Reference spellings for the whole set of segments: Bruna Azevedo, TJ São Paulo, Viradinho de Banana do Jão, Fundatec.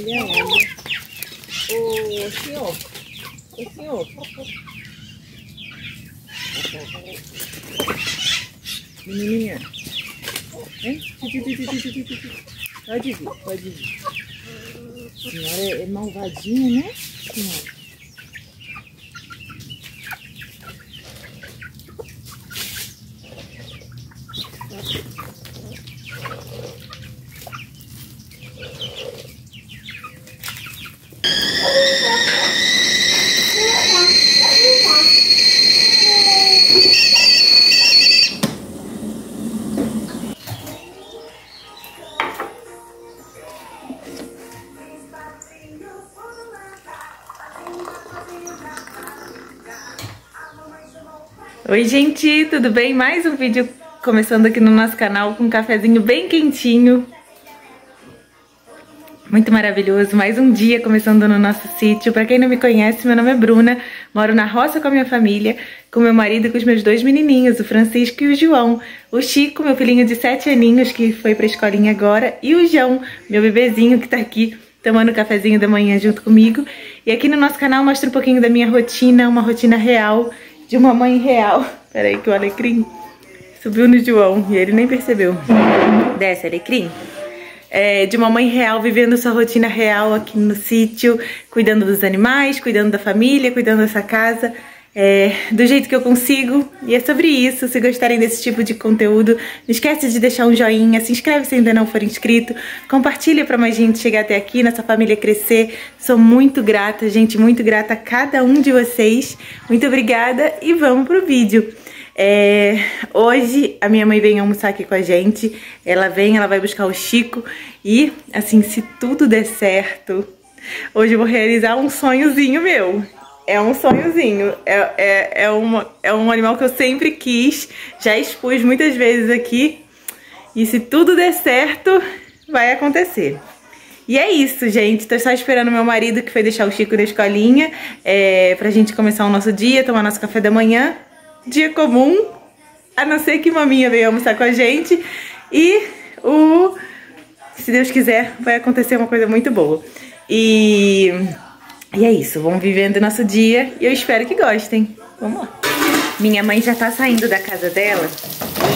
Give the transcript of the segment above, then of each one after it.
Olha, olha. Ô, senhor. Ô, senhor. Menininha. Hein? Pode vir, pode vir. A senhora é malvadinha, né, senhora? Oi gente, tudo bem? Mais um vídeo começando aqui no nosso canal com um cafezinho bem quentinho. Muito maravilhoso, mais um dia começando no nosso sítio. Pra quem não me conhece, meu nome é Bruna, moro na roça com a minha família, com meu marido e com os meus dois menininhos, o Francisco e o João. O Chico, meu filhinho de 7 aninhos que foi pra escolinha agora, e o João, meu bebezinho que tá aqui tomando o cafezinho da manhã junto comigo. E aqui no nosso canal mostro um pouquinho da minha rotina, uma rotina real, de uma mãe real. Peraí que o alecrim subiu no João e ele nem percebeu. Desce, alecrim. É, de uma mãe real vivendo sua rotina real aqui no sítio, cuidando dos animais, cuidando da família, cuidando dessa casa, do jeito que eu consigo. E é sobre isso. Se gostarem desse tipo de conteúdo, não esquece de deixar um joinha, se inscreve se ainda não for inscrito, compartilha pra mais gente chegar até aqui, nossa família crescer. Sou muito grata, gente, muito grata a cada um de vocês. Muito obrigada e vamos pro vídeo. Hoje a minha mãe vem almoçar aqui com a gente. Ela vai buscar o Chico. E assim, se tudo der certo, hoje eu vou realizar um sonhozinho meu. É um sonhozinho, é um animal que eu sempre quis, já expus muitas vezes aqui. E se tudo der certo, vai acontecer. E é isso, gente. Tô só esperando meu marido, que foi deixar o Chico na escolinha, pra gente começar o nosso dia, tomar nosso café da manhã. Dia comum, a não ser que maminha veio almoçar com a gente. E se Deus quiser, vai acontecer uma coisa muito boa. E é isso, vamos vivendo nosso dia e eu espero que gostem. Vamos lá. Minha mãe já tá saindo da casa dela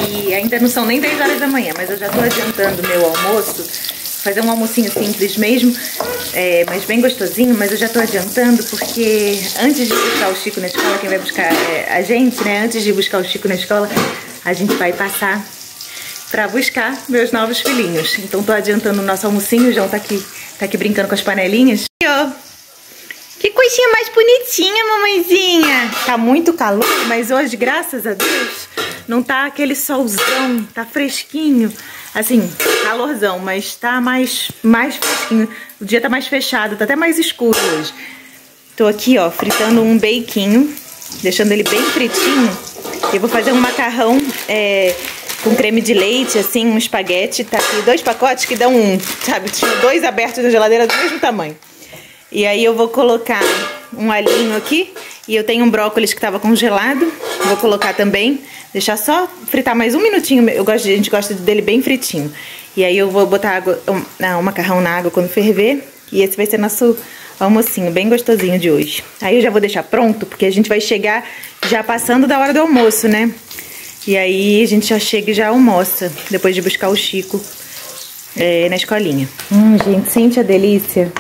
e ainda não são nem 10 horas da manhã, mas eu já tô adiantando meu almoço. Fazer um almocinho simples mesmo, mas bem gostosinho, mas eu já tô adiantando porque antes de buscar o Chico na escola, quem vai buscar é a gente, né? Antes de buscar o Chico na escola, a gente vai passar pra buscar meus novos filhinhos. Então tô adiantando o nosso almocinho, o João tá aqui brincando com as panelinhas. Que coisinha mais bonitinha, mamãezinha. Tá muito calor, mas hoje, graças a Deus, não tá aquele solzão, tá fresquinho. Assim, calorzão, mas tá mais fresquinho. O dia tá mais fechado, tá até mais escuro hoje. Tô aqui, ó, fritando um beiquinho, deixando ele bem fritinho. Eu vou fazer um macarrão com creme de leite, assim, um espaguete. Tá aqui, 2 pacotes que dão um, sabe? Tinha 2 abertos na geladeira do mesmo tamanho. E aí eu vou colocar um alhinho aqui. E eu tenho um brócolis que tava congelado. Vou colocar também. Deixar só fritar mais um minutinho. A gente gosta dele bem fritinho. E aí eu vou botar água, o macarrão na água quando ferver. E esse vai ser nosso almocinho bem gostosinho de hoje. Aí eu já vou deixar pronto, porque a gente vai chegar já passando da hora do almoço, né? E aí a gente já chega e já almoça, depois de buscar o Chico na escolinha. Gente, sente a delícia.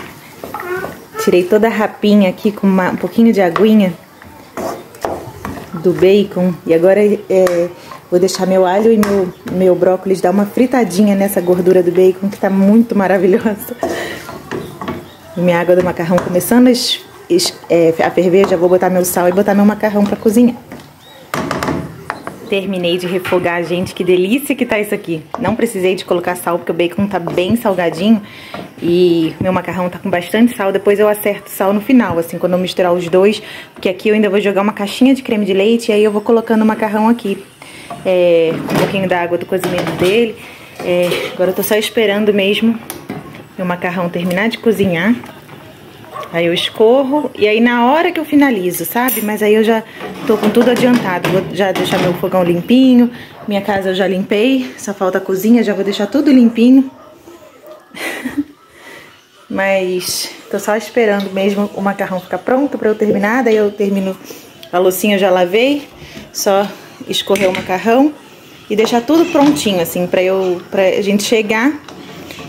Tirei toda a rapinha aqui com um pouquinho de aguinha do bacon. E agora vou deixar meu alho e meu brócolis dar uma fritadinha nessa gordura do bacon, que tá muito maravilhosa. E minha água do macarrão começando a ferver, já vou botar meu sal e botar meu macarrão pra cozinhar. Terminei de refogar, gente, que delícia que tá isso aqui. Não precisei de colocar sal, porque o bacon tá bem salgadinho. E meu macarrão tá com bastante sal. Depois eu acerto sal no final, assim, quando eu misturar os dois. Porque aqui eu ainda vou jogar uma caixinha de creme de leite. E aí eu vou colocando o macarrão aqui, um pouquinho da água do cozimento dele. Agora eu tô só esperando mesmo meu macarrão terminar de cozinhar. Aí eu escorro, e aí na hora que eu finalizo, sabe? Mas aí eu já tô com tudo adiantado. Vou já deixar meu fogão limpinho. Minha casa eu já limpei. Só falta a cozinha, já vou deixar tudo limpinho. Mas tô só esperando mesmo o macarrão ficar pronto pra eu terminar. Daí eu termino a loucinha, eu já lavei. Só escorrer o macarrão e deixar tudo prontinho, assim, pra gente chegar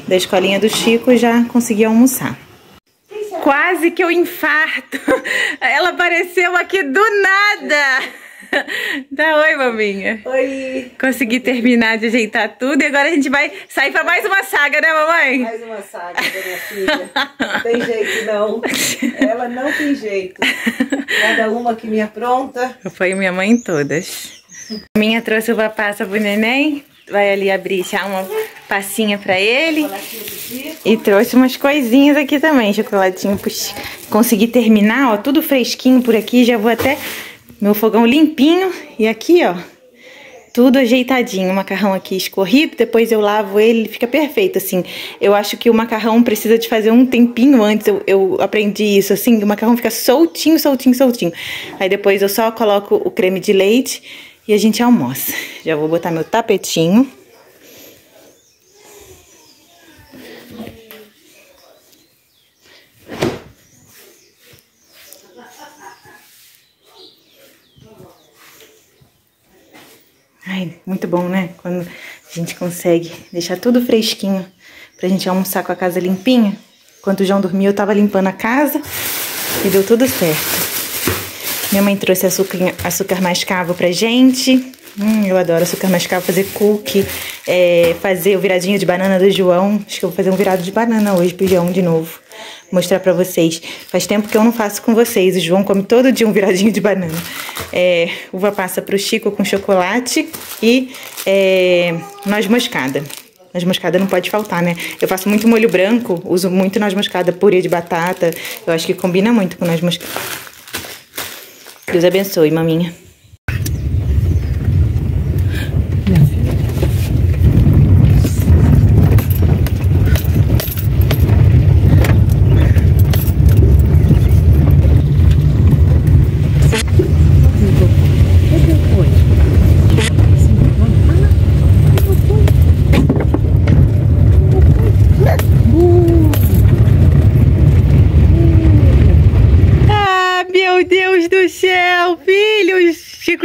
da escolinha do Chico e já conseguir almoçar. Quase que eu infarto. Ela apareceu aqui do nada. Dá oi, maminha. Oi. Consegui terminar de ajeitar tudo e agora a gente vai sair pra mais uma saga, né, mamãe? Mais uma saga, minha filha. Não tem jeito, não. Ela não tem jeito. Cada uma que me apronta. Foi minha mãe em todas. Minha trouxe uva passa pro neném. Vai ali abrir já uma passinha pra ele. E trouxe umas coisinhas aqui também. Chocolatinho. Consegui terminar, ó. Tudo fresquinho por aqui. Já vou até... Meu fogão limpinho e aqui, ó, tudo ajeitadinho. O macarrão aqui escorrido, depois eu lavo ele, fica perfeito, assim. Eu acho que o macarrão precisa de fazer um tempinho antes, eu aprendi isso, assim. O macarrão fica soltinho, soltinho, soltinho. Aí depois eu só coloco o creme de leite e a gente almoça. Já vou botar meu tapetinho. Ai, muito bom, né? Quando a gente consegue deixar tudo fresquinho pra gente almoçar com a casa limpinha. Enquanto o João dormia, eu tava limpando a casa e deu tudo certo. Minha mãe trouxe açúcar mascavo pra gente. Eu adoro açúcar mascavo, fazer cookie, fazer o viradinho de banana do João. Acho que eu vou fazer um virado de banana hoje pro João de novo. Mostrar pra vocês. Faz tempo que eu não faço com vocês. O João come todo dia um viradinho de banana. Uva passa pro Chico com chocolate e noz moscada. Noz moscada não pode faltar, né? Eu faço muito molho branco, uso muito noz moscada, purê de batata. Eu acho que combina muito com noz moscada. Deus abençoe, maminha.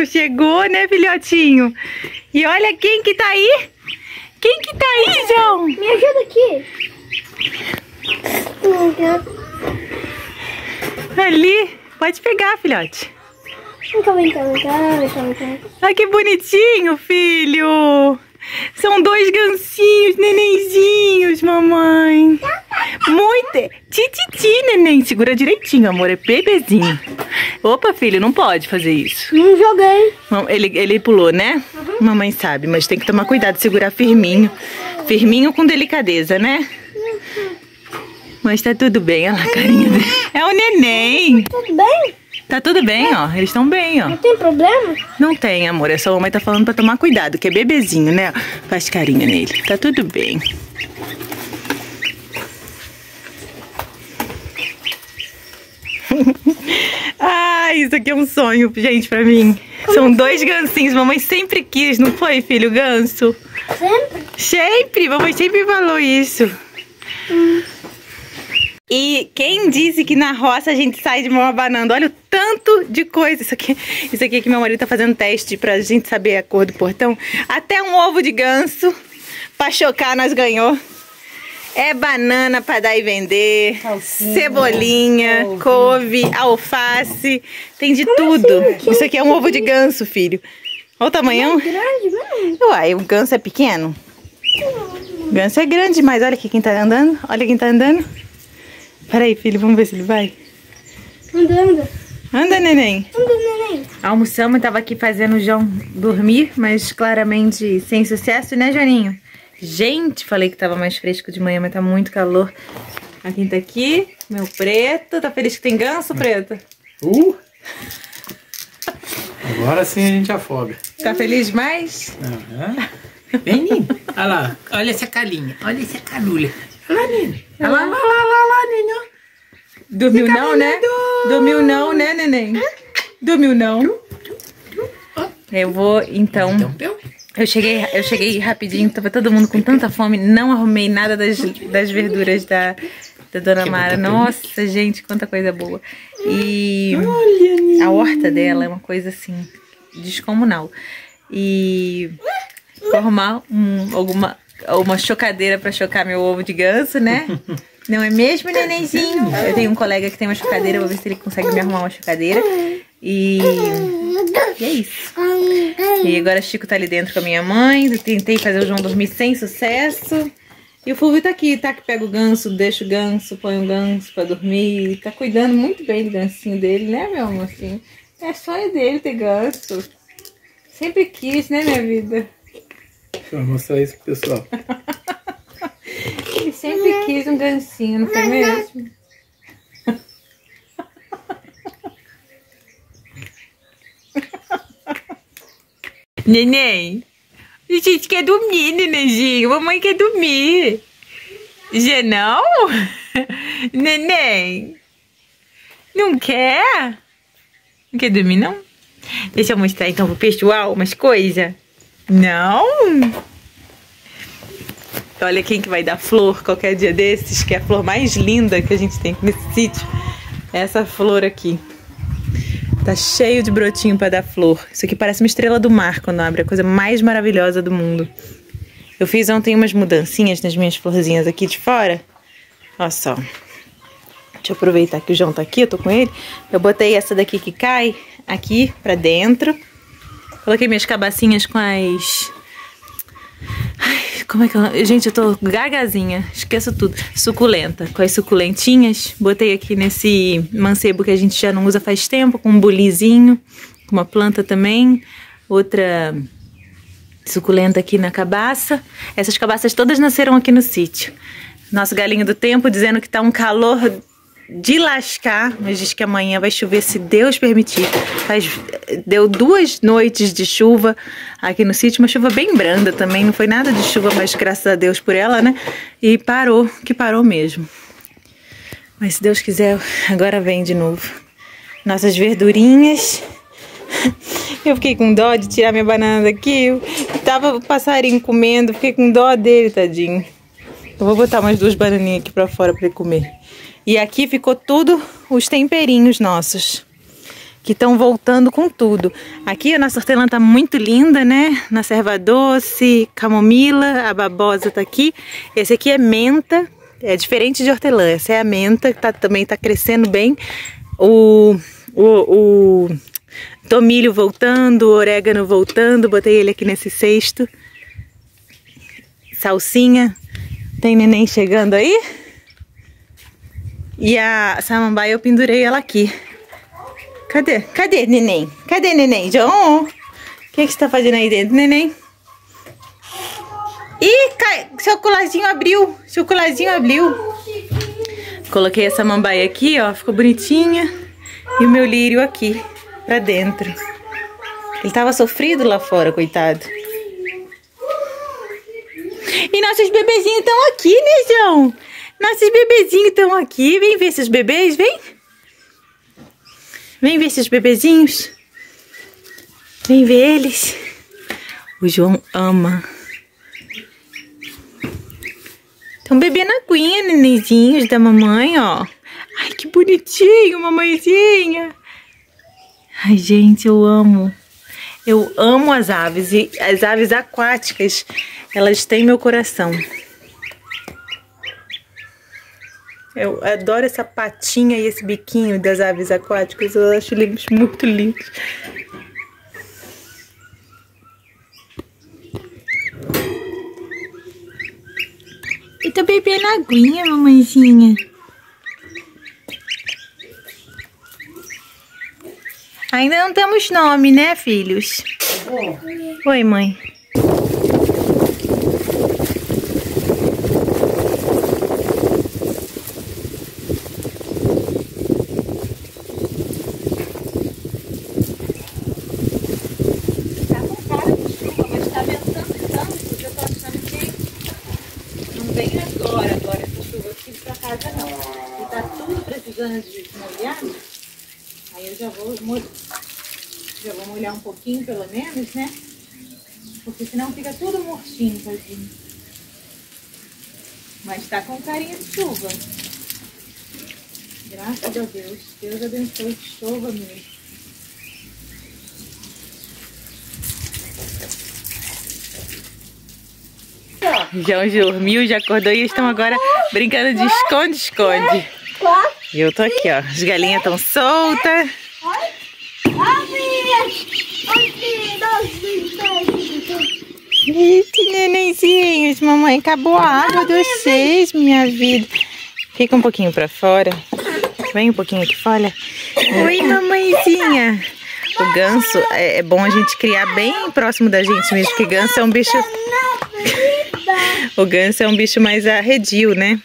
Chegou, né, filhotinho? E olha quem que tá aí. Quem que tá aí, João? Me ajuda aqui. Ali. Pode pegar, filhote. Ai, que bonitinho, filho. São dois gancinhos, nenenzinhos, mamãe. Muito. Tititi, neném. Segura direitinho, amor. É bebezinho. Opa, filho, não pode fazer isso. Não joguei. Ele pulou, né? Uhum. Mamãe sabe, mas tem que tomar cuidado, segurar firminho. Firminho com delicadeza, né? Uhum. Mas tá tudo bem, olha lá a carinha dele. É o neném. Tudo bem? Tá tudo bem, ó. Eles estão bem, ó. Não tem problema? Não tem, amor. É só a mamãe tá falando pra tomar cuidado, que é bebezinho, né? Faz carinha nele. Tá tudo bem. Ah, isso aqui é um sonho, gente, pra mim. Como são assim? Dois gancinhos. Mamãe sempre quis, não foi, filho? Ganso? Sempre? Sempre. Mamãe sempre falou isso. E quem disse que na roça a gente sai de mão abanando? Olha o tanto de coisa. Isso aqui é que meu marido tá fazendo teste pra gente saber a cor do portão. Até um ovo de ganso pra chocar nós ganhou. É banana pra dar e vender, calcinha, cebolinha, couve, alface, tem de tudo. Assim? Isso aqui é um ovo de ganso, filho. Olha o tamanhão. É grande, mãe. Uai, o ganso é pequeno? O ganso é grande, mas olha aqui quem tá andando. Olha quem tá andando. Peraí, filho, vamos ver se ele vai. Anda, anda. Anda, neném. Anda, neném. Almoçamos, eu tava aqui fazendo o João dormir, mas claramente sem sucesso, né, Joaninho? Gente, falei que tava mais fresco de manhã, mas tá muito calor. A quem tá aqui, meu preto. Tá feliz que tem ganso, preto? Agora sim a gente afoga. Tá feliz mais? Uhum. Vem, Nino. Olha lá, olha essa calinha. Olha essa calulha. Olha lá, Nino. Olha lá, olha lá, olha lá, Nino. Dormiu não, né? Dormiu não, né, neném? Dormiu não. Eu vou, então... Eu cheguei rapidinho, tava todo mundo com tanta fome, não arrumei nada das verduras da, da Dona Mara. Nossa, gente, quanta coisa boa. E a horta dela é uma coisa assim, descomunal. E vou arrumar uma chocadeira pra chocar meu ovo de ganso, né? Não é mesmo, nenenzinho? Eu tenho um colega que tem uma chocadeira, vou ver se ele consegue me arrumar uma chocadeira. E é isso. E agora Chico tá ali dentro com a minha mãe. Eu tentei fazer o João dormir sem sucesso. E o Fulvio tá aqui, tá? Que pega o ganso, deixa o ganso, põe o ganso pra dormir. Ele tá cuidando muito bem do gansinho dele, né, meu amorzinho? É sonho dele ter ganso. Sempre quis, né, minha vida? Deixa eu mostrar isso pro pessoal. Ele sempre quis um gansinho, não foi mesmo? Neném, a gente quer dormir, nenenzinho. Mamãe quer dormir. Já não? Neném, não quer? Não quer dormir, não? Deixa eu mostrar então pro pessoal umas coisas. Não? Olha quem que vai dar flor qualquer dia desses, que é a flor mais linda que a gente tem nesse sítio. Essa flor aqui. Tá cheio de brotinho pra dar flor. Isso aqui parece uma estrela do mar quando abre. A coisa mais maravilhosa do mundo. Eu fiz ontem umas mudancinhas nas minhas florzinhas aqui de fora. Olha só. Deixa eu aproveitar que o João tá aqui, eu tô com ele. Eu botei essa daqui que cai aqui pra dentro. Coloquei minhas cabacinhas com as... Ai, como é que eu... Gente, eu tô gagazinha. Esqueço tudo. Suculenta. Com as suculentinhas. Botei aqui nesse mancebo que a gente já não usa faz tempo. Com um bulizinho. Com uma planta também. Outra suculenta aqui na cabaça. Essas cabaças todas nasceram aqui no sítio. Nosso galinho do tempo dizendo que tá um calor de lascar. Mas diz que amanhã vai chover se Deus permitir. Deu 2 noites de chuva aqui no sítio, uma chuva bem branda também, não foi nada de chuva, mas graças a Deus por ela, né? E parou, que parou mesmo. Mas se Deus quiser, agora vem de novo. Nossas verdurinhas. Eu fiquei com dó de tirar minha banana daqui, eu tava o passarinho comendo, fiquei com dó dele, tadinho. Eu vou botar umas 2 bananinhas aqui pra fora pra ele comer. E aqui ficou tudo os temperinhos nossos, que estão voltando com tudo. Aqui a nossa hortelã tá muito linda, né? Na erva doce, camomila, a babosa tá aqui. Esse aqui é menta, é diferente de hortelã. Essa é a menta, que tá, também tá crescendo bem. O tomilho voltando, o orégano voltando. Botei ele aqui nesse cesto. Salsinha. Tem neném chegando aí? E a samambaia eu pendurei ela aqui. Cadê? Cadê, neném? Cadê, neném? João? O que você tá fazendo aí dentro, neném? Ih, chocolatinho abriu. Chocolatinho abriu. Coloquei essa samambaia aqui, ó. Ficou bonitinha. E o meu lírio aqui, pra dentro. Ele tava sofrido lá fora, coitado. E nossos bebezinhos estão aqui, né, João? Nossos bebezinhos estão aqui. Vem ver esses bebês, vem. Vem ver esses bebezinhos. Vem ver eles. O João ama. Estão bebendo aguinha, nenenzinhos da mamãe, ó. Ai, que bonitinho, mamãezinha. Ai, gente, eu amo. Eu amo as aves. E as aves aquáticas, elas têm meu coração. Eu adoro essa patinha e esse biquinho das aves aquáticas. Eu acho eles muito lindos. Eu tô bebendo aguinha, mamãezinha. Ainda não temos nome, né, filhos? Oi, mãe. Já vou molhar um pouquinho, pelo menos, né? Porque senão fica tudo mortinho, tadinho. Mas tá com carinha de chuva. Graças a Deus. Deus abençoe, que chova mesmo. Jão dormiu, já acordou e estão agora brincando de esconde-esconde. E eu tô aqui, ó. As galinhas estão soltas. Eita, nenenzinhos, mamãe, acabou a água de vocês, minha vida. Fica um pouquinho pra fora. Vem um pouquinho aqui fora. Oi, mamãezinha. O ganso é bom a gente criar bem próximo da gente mesmo, porque ganso é um bicho... O ganso é um bicho mais arredio, né?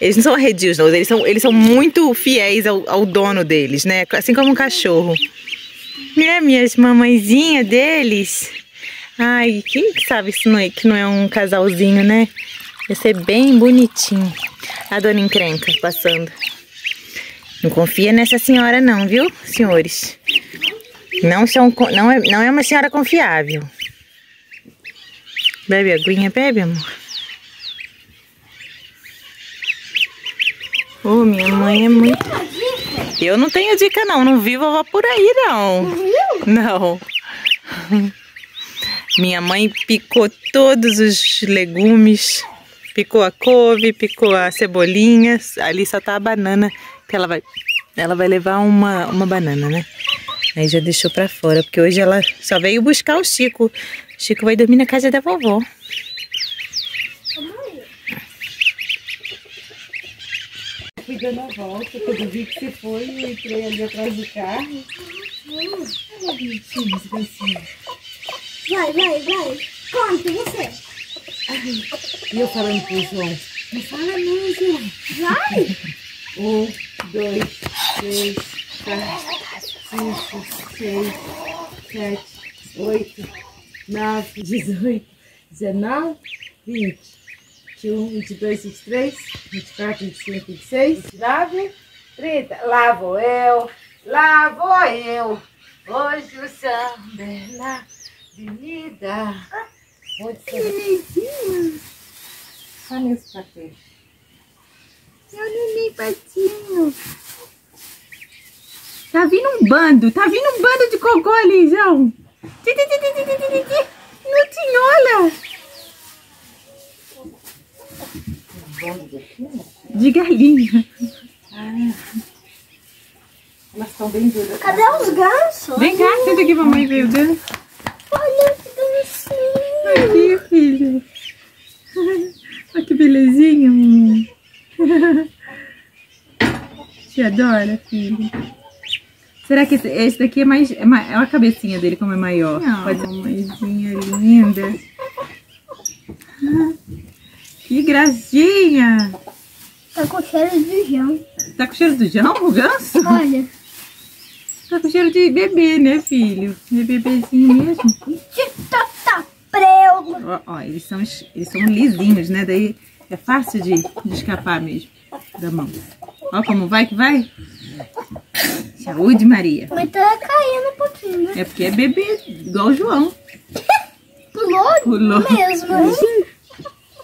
Eles não são arredios, não. Eles são muito fiéis ao dono deles, né? Assim como um cachorro. Né, minhas mamãezinhas deles? Ai, quem sabe que não é um casalzinho, né? Vai ser bem bonitinho. A dona encrenca passando. Não confia nessa senhora não, viu, senhores? Não é uma senhora confiável. Bebe aguinha, bebe, amor. Oh, minha mãe é muito... Eu não tenho dica não, não vi vovó por aí não. Não. Minha mãe picou todos os legumes. Picou a couve, picou a cebolinha. Ali só tá a banana, que ela vai levar uma banana, né? Aí já deixou pra fora, porque hoje ela só veio buscar o Chico. O Chico vai dormir na casa da vovó. Fui dando a volta, quando eu vi que você foi, eu entrei ali atrás do carro. Vai. Conta, você. E eu falando pro João, não fala não, João. Vai! 1, 2, 3, 4, 5, 6, 7, 8, 9, 20, 21, 22, 23, 24, 25, 26, 29, 30. Lá vou eu. Hoje o samba é na avenida. Muito bem. Olha meus patinhos. Meu neném patinho. Tá vindo um bando de cocô ali, João. Não tinhola. De galinha. Elas estão bem duras. Cadê os gansos? Vem cá, senta aqui, mamãe, viu? Olha que gansinho. Aqui, filho. Olha que belezinha, mamãe. Te adora, filho. Será que esse daqui é mais... Olha a cabecinha dele como é maior. Não, mamãezinha linda. Que gracinha. Tá com cheiro de Jão. Tá com cheiro do Jão, o ganso? Olha. Tá com cheiro de bebê, né, filho? De bebezinho mesmo. Ó, eles são lisinhos, né? Daí é fácil de escapar mesmo da mão. Ó como vai que vai. Saúde, Maria. Mas tá caindo um pouquinho, né? É porque é bebê, igual o João. Pulou mesmo.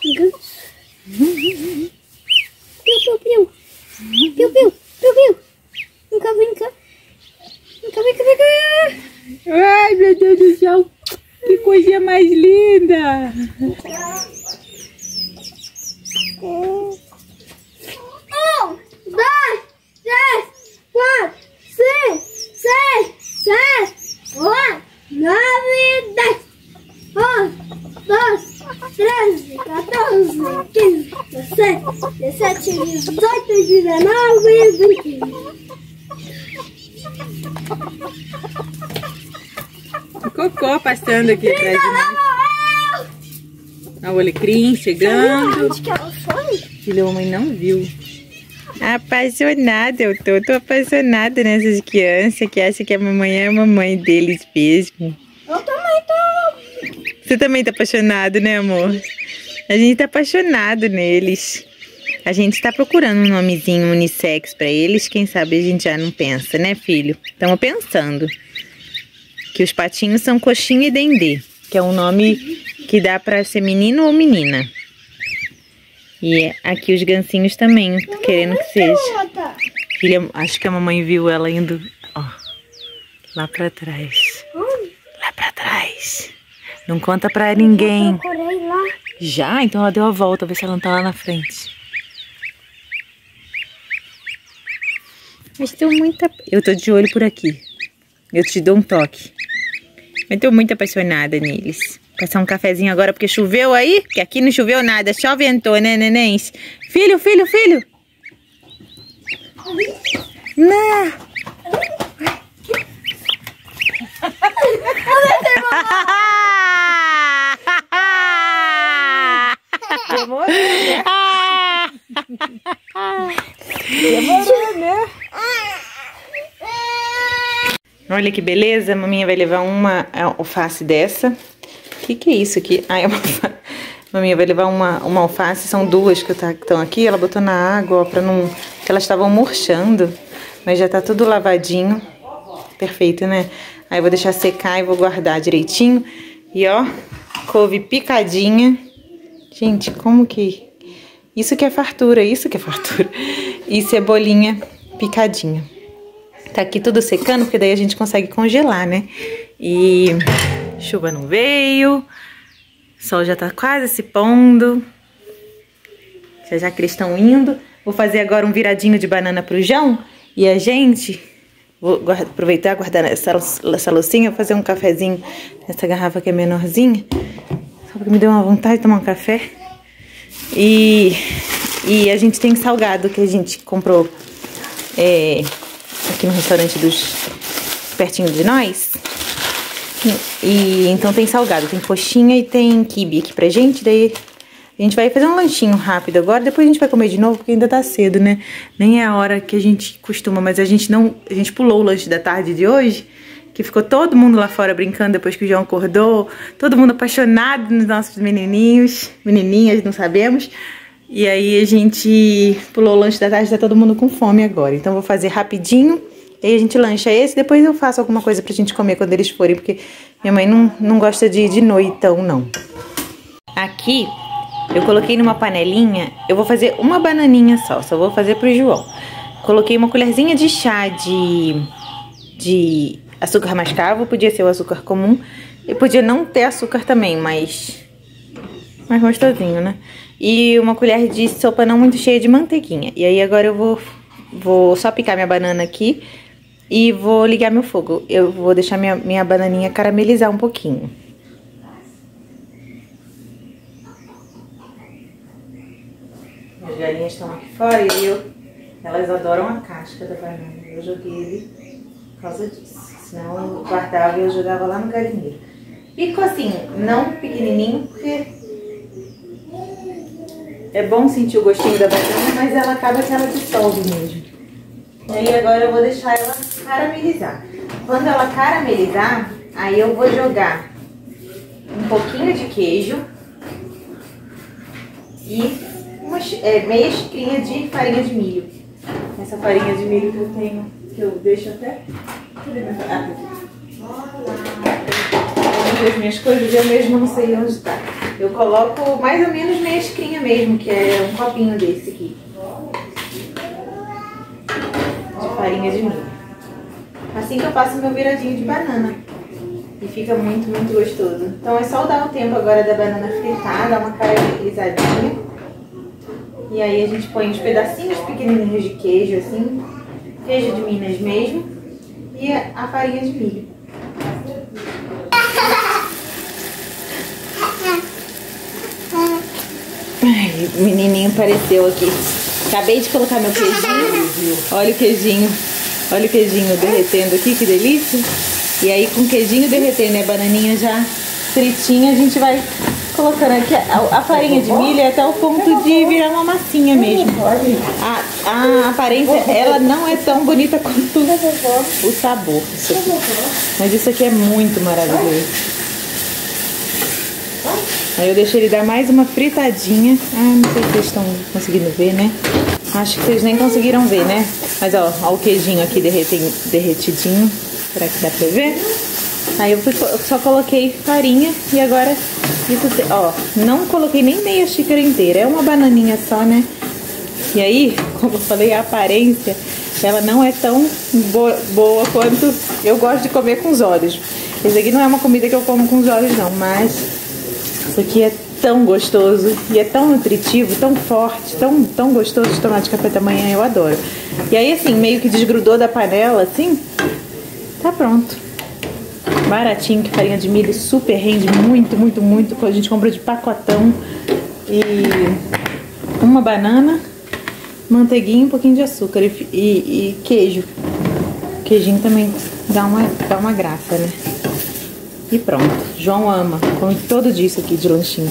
Piu, piu, piu. Vem cá. Ai, meu Deus do céu. Que coisinha mais linda! Oh. 1, 2, 3, 4, 5, 6, 7, 8, 9, 10, 11, 12, 13, 14, 15, 16, 17, 18, 19, 20. Cocó passando aqui atrás de nós. Olha o alecrim chegando. Onde que ela foi? Filha, a mamãe não viu. Apaixonada eu tô. Tô apaixonada nessas crianças que acham que a mamãe é a mamãe deles mesmo. Eu também tô. Você também tá apaixonado, né, amor? A gente tá apaixonado neles. A gente tá procurando um nomezinho unissex pra eles. Quem sabe a gente já não pensa, né, filho? Estamos pensando. Que os patinhos são coxinha e dendê, que é um nome que dá pra ser menino ou menina. E aqui os gansinhos também, querendo que seja. filha, acho que a mamãe viu ela indo, ó, lá pra trás. Lá pra trás. Não conta pra ninguém. Já? Então ela deu a volta, ver se ela não tá lá na frente. Mas tem muita... Eu tô de olho por aqui. Eu te dou um toque. Eu tô muito apaixonada neles. Passar um cafezinho agora porque choveu aí. Que aqui não choveu nada, só ventou, né, nenéns? Filho, filho, filho. Não. Demorou, né? Demorou, né? Olha que beleza, a maminha vai levar uma alface dessa. Que é isso aqui? Ai, maminha vai levar uma alface, são duas que estão aqui. Ela botou na água, ó, pra não... Porque elas estavam murchando, mas já tá tudo lavadinho. Perfeito, né? Aí eu vou deixar secar e vou guardar direitinho. E ó, couve picadinha. Gente, como que... Isso que é fartura, isso que é fartura. E cebolinha picadinha. Tá aqui tudo secando, porque daí a gente consegue congelar, né? E chuva não veio, sol já tá quase se pondo. Já já que eles estão indo. Vou fazer agora um viradinho de banana pro Jão. E a gente... Vou aproveitar, guardar essa loucinha, vou fazer um cafezinho nessa garrafa que é menorzinha. Só porque me deu uma vontade de tomar um café. E a gente tem salgado que a gente comprou... aqui no restaurante pertinho de nós. E então tem salgado, tem coxinha e tem quibe aqui pra gente. Daí a gente vai fazer um lanchinho rápido agora, depois a gente vai comer de novo, porque ainda tá cedo, né? Nem é a hora que a gente costuma, mas a gente pulou o lanche da tarde de hoje, que ficou todo mundo lá fora brincando depois que o João acordou, todo mundo apaixonado nos nossos menininhos, menininhas, não sabemos. E aí a gente pulou o lanche da tarde, tá todo mundo com fome agora. Então vou fazer rapidinho, e aí a gente lancha esse, depois eu faço alguma coisa pra gente comer quando eles forem, porque minha mãe não gosta de ir de noitão, não. Aqui, eu coloquei numa panelinha, eu vou fazer uma bananinha só vou fazer pro João. Coloquei uma colherzinha de chá de açúcar mascavo, podia ser o açúcar comum, e podia não ter açúcar também, mas... mais gostosinho, né? E uma colher de sopa não muito cheia de manteiguinha. E aí agora eu vou só picar minha banana aqui e vou ligar meu fogo. Eu vou deixar minha bananinha caramelizar um pouquinho. As galinhas estão aqui fora e elas adoram a casca da banana. Eu joguei ele por causa disso. Senão eu guardava e eu jogava lá no galinheiro. Pico assim, não pequenininho, porque... É bom sentir o gostinho da banana, mas ela acaba que ela dissolve mesmo. E aí agora eu vou deixar ela caramelizar. Quando ela caramelizar, aí eu vou jogar um pouquinho de queijo e meia xicrinha de farinha de milho. Essa farinha de milho que eu tenho, que eu deixo até... As minhas coisas eu mesmo não sei onde tá. Eu coloco mais ou menos meia xicrinha mesmo, que é um copinho desse aqui de farinha de milho. Assim que eu faço meu viradinho de banana e fica muito, muito gostoso. Então é só dar o tempo agora da banana fritar, dar uma caramelizadinha, e aí a gente põe uns pedacinhos pequenininhos de queijo, assim, queijo de Minas mesmo, e a farinha de milho. Ai, o menininho apareceu aqui. Acabei de colocar meu queijinho. Olha o queijinho. Olha o queijinho derretendo aqui, que delícia. E aí com o queijinho derretendo e a bananinha já fritinha, a gente vai colocando aqui a farinha de milho até o ponto de virar uma massinha mesmo. A aparência, ela não é tão bonita quanto o sabor. Isso aqui. Mas isso aqui é muito maravilhoso. Aí eu deixo ele dar mais uma fritadinha. Ah, não sei se vocês estão conseguindo ver, né? Acho que vocês nem conseguiram ver, né? Mas ó o queijinho aqui derretidinho. Será que dá pra ver? Aí eu só coloquei farinha e agora isso, ó, não coloquei nem meia xícara inteira. É uma bananinha só, né? E aí, como eu falei, a aparência Ela não é tão boa quanto eu gosto de comer com os olhos. Esse aqui não é uma comida que eu como com os olhos não, mas isso aqui é tão gostoso e é tão nutritivo, tão forte, tão gostoso de tomar de café da manhã, eu adoro. E aí assim, meio que desgrudou da panela, assim, tá pronto. Baratinho, que farinha de milho super rende muito, muito, muito. A gente comprou de pacotão. E uma banana, manteiguinha, um pouquinho de açúcar e queijo. Queijinho também dá uma graça, né? E pronto, João ama, come todo dia isso aqui de lanchinho.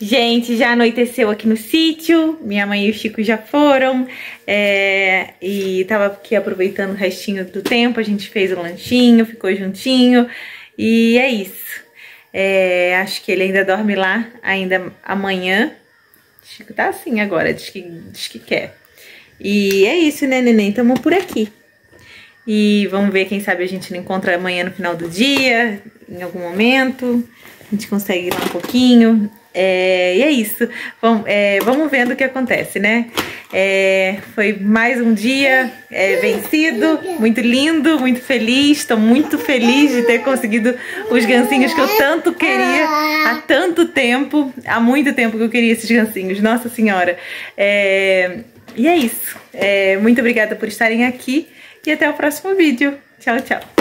Gente, já anoiteceu aqui no sítio, minha mãe e o Chico já foram, e tava aqui aproveitando o restinho do tempo, a gente fez o lanchinho, ficou juntinho, e é isso. Acho que ele ainda dorme lá, ainda amanhã. Chico tá assim agora, diz que quer. E é isso, né, neném? Tamo por aqui. E vamos ver, quem sabe a gente não encontra amanhã no final do dia, em algum momento. A gente consegue ir lá um pouquinho. E é isso. Vamos vendo o que acontece, né? Foi mais um dia vencido, muito lindo, muito feliz. Estou muito feliz de ter conseguido os gancinhos que eu tanto queria há tanto tempo. Há muito tempo que eu queria esses gancinhos, Nossa Senhora. E é isso. Muito obrigada por estarem aqui. E até o próximo vídeo. Tchau, tchau.